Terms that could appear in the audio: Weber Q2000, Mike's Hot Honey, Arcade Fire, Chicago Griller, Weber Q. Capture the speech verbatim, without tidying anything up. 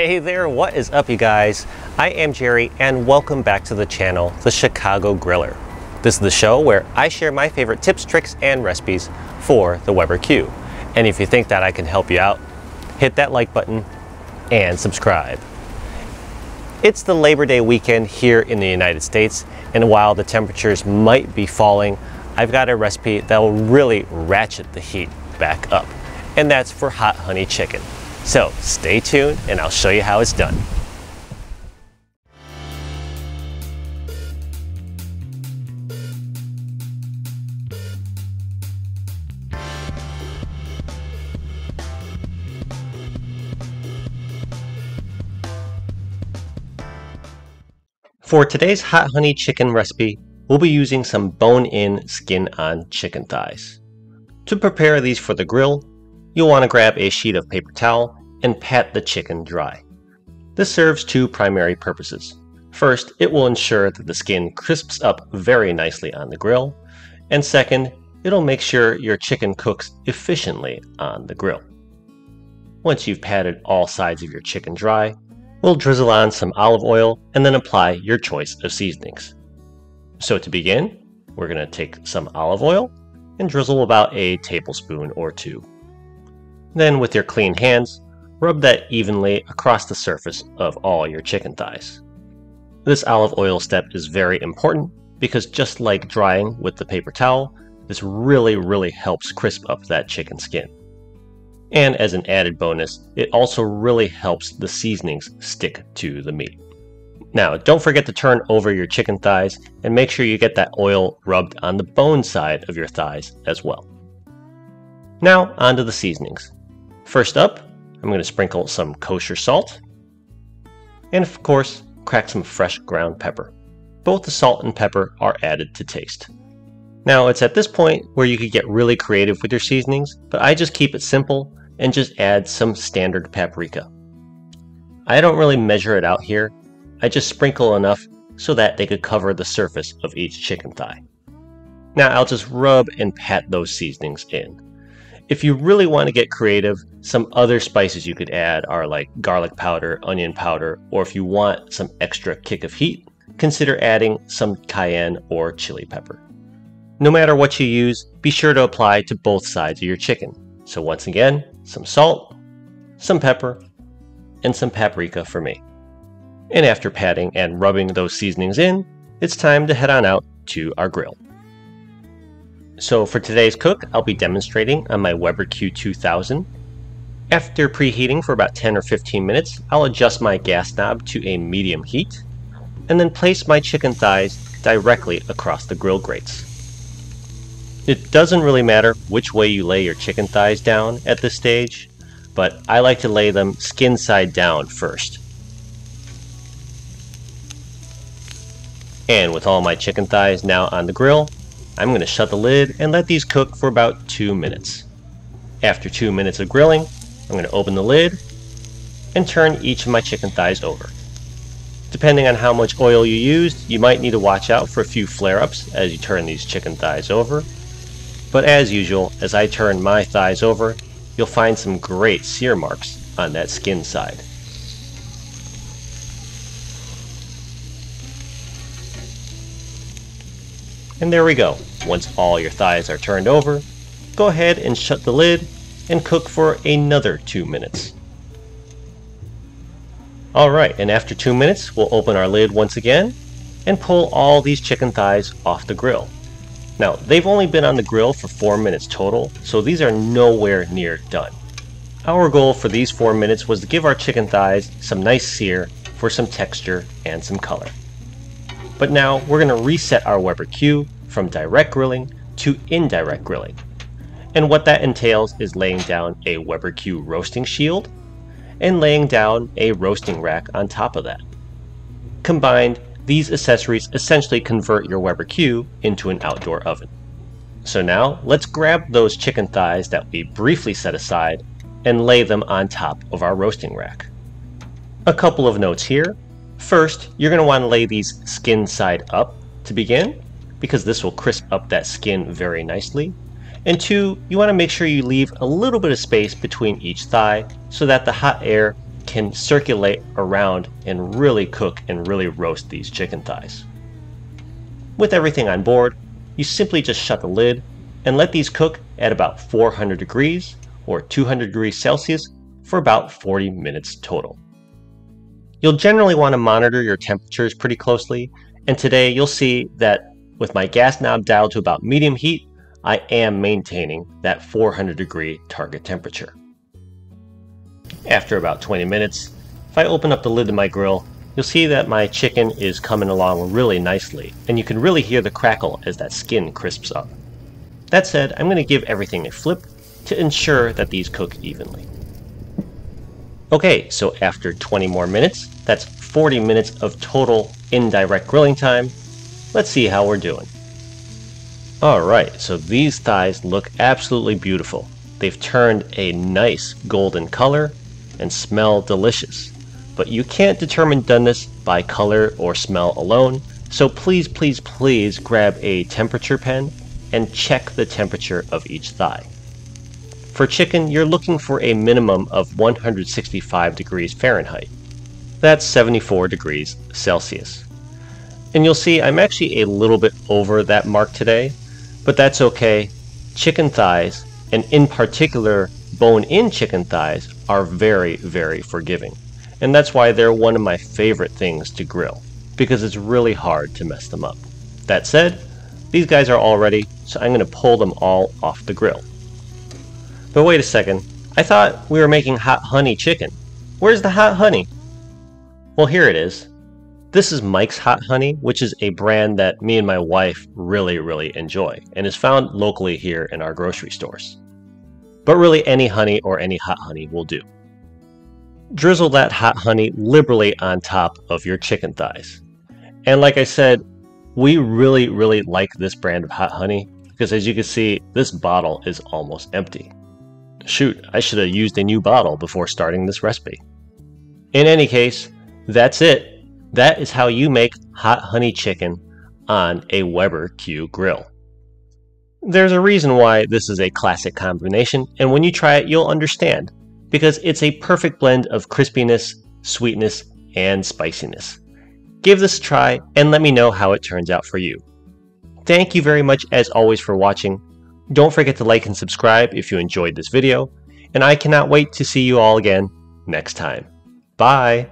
Hey there, what is up you guys? I am Jerry and welcome back to the channel, the Chicago Griller. This is the show where I share my favorite tips, tricks, and recipes for the Weber Q. And if you think that I can help you out, hit that like button and subscribe. It's the Labor Day weekend here in the United States, and while the temperatures might be falling, I've got a recipe that will really ratchet the heat back up, and that's for hot honey chicken. So stay tuned and I'll show you how it's done. For today's hot honey chicken recipe, we'll be using some bone-in, skin-on chicken thighs. To prepare these for the grill, you'll want to grab a sheet of paper towel and pat the chicken dry. This serves two primary purposes. First, it will ensure that the skin crisps up very nicely on the grill, and second, it'll make sure your chicken cooks efficiently on the grill. Once you've patted all sides of your chicken dry, we'll drizzle on some olive oil and then apply your choice of seasonings. So to begin, we're going to take some olive oil and drizzle about a tablespoon or two. Then with your clean hands, rub that evenly across the surface of all your chicken thighs. This olive oil step is very important because just like drying with the paper towel, this really, really helps crisp up that chicken skin. And as an added bonus, it also really helps the seasonings stick to the meat. Now, don't forget to turn over your chicken thighs and make sure you get that oil rubbed on the bone side of your thighs as well. Now, onto the seasonings. First up, I'm going to sprinkle some kosher salt and, of course, crack some fresh ground pepper. Both the salt and pepper are added to taste. Now, it's at this point where you could get really creative with your seasonings, but I just keep it simple and just add some standard paprika. I don't really measure it out here. I just sprinkle enough so that they could cover the surface of each chicken thigh. Now, I'll just rub and pat those seasonings in. If you really want to get creative, some other spices you could add are like garlic powder, onion powder, or if you want some extra kick of heat, consider adding some cayenne or chili pepper. No matter what you use, be sure to apply to both sides of your chicken. So once again, some salt, some pepper, and some paprika for me. And after patting and rubbing those seasonings in, it's time to head on out to our grill. So for today's cook, I'll be demonstrating on my Weber Q two thousand. After preheating for about ten or fifteen minutes, I'll adjust my gas knob to a medium heat, and then place my chicken thighs directly across the grill grates. It doesn't really matter which way you lay your chicken thighs down at this stage, but I like to lay them skin side down first. And with all my chicken thighs now on the grill, I'm going to shut the lid and let these cook for about two minutes. After two minutes of grilling, I'm going to open the lid and turn each of my chicken thighs over. Depending on how much oil you used, you might need to watch out for a few flare-ups as you turn these chicken thighs over. But as usual, as I turn my thighs over, you'll find some great sear marks on that skin side. And there we go. Once all your thighs are turned over, go ahead and shut the lid and cook for another two minutes. Alright, and after two minutes, we'll open our lid once again and pull all these chicken thighs off the grill. Now, they've only been on the grill for four minutes total, so these are nowhere near done. Our goal for these four minutes was to give our chicken thighs some nice sear for some texture and some color. But now we're going to reset our Weber Q from direct grilling to indirect grilling. And what that entails is laying down a Weber Q roasting shield and laying down a roasting rack on top of that. Combined, these accessories essentially convert your Weber Q into an outdoor oven. So now let's grab those chicken thighs that we briefly set aside and lay them on top of our roasting rack. A couple of notes here. First, you're going to want to lay these skin side up to begin, because this will crisp up that skin very nicely. And two, you want to make sure you leave a little bit of space between each thigh so that the hot air can circulate around and really cook and really roast these chicken thighs. With everything on board, you simply just shut the lid and let these cook at about four hundred degrees or two hundred degrees Celsius for about forty minutes total. You'll generally want to monitor your temperatures pretty closely, and today you'll see that with my gas knob dialed to about medium heat, I am maintaining that four hundred degree target temperature. After about twenty minutes, if I open up the lid to my grill, you'll see that my chicken is coming along really nicely, and you can really hear the crackle as that skin crisps up. That said, I'm going to give everything a flip to ensure that these cook evenly. Okay, so after twenty more minutes, that's forty minutes of total indirect grilling time. Let's see how we're doing. Alright, so these thighs look absolutely beautiful. They've turned a nice golden color and smell delicious. But you can't determine doneness by color or smell alone, so please, please, please grab a temperature pen and check the temperature of each thigh. For chicken, you're looking for a minimum of one hundred sixty-five degrees Fahrenheit. That's seventy-four degrees Celsius. And you'll see I'm actually a little bit over that mark today, but that's okay. Chicken thighs, and in particular bone-in chicken thighs, are very, very forgiving. And that's why they're one of my favorite things to grill, because it's really hard to mess them up. That said, these guys are all ready, so I'm going to pull them all off the grill. But wait a second, I thought we were making hot honey chicken. Where's the hot honey? Well, here it is. This is Mike's Hot Honey, which is a brand that me and my wife really, really enjoy, and is found locally here in our grocery stores. But really any honey or any hot honey will do. Drizzle that hot honey liberally on top of your chicken thighs. And like I said, we really, really like this brand of hot honey, because as you can see, this bottle is almost empty. Shoot, I should have used a new bottle before starting this recipe. In any case, that's it. That is how you make hot honey chicken on a Weber Q grill. There's a reason why this is a classic combination, and when you try it, you'll understand, because it's a perfect blend of crispiness, sweetness, and spiciness. Give this a try and let me know how it turns out for you. Thank you very much as always for watching. Don't forget to like and subscribe if you enjoyed this video, and I cannot wait to see you all again next time. Bye!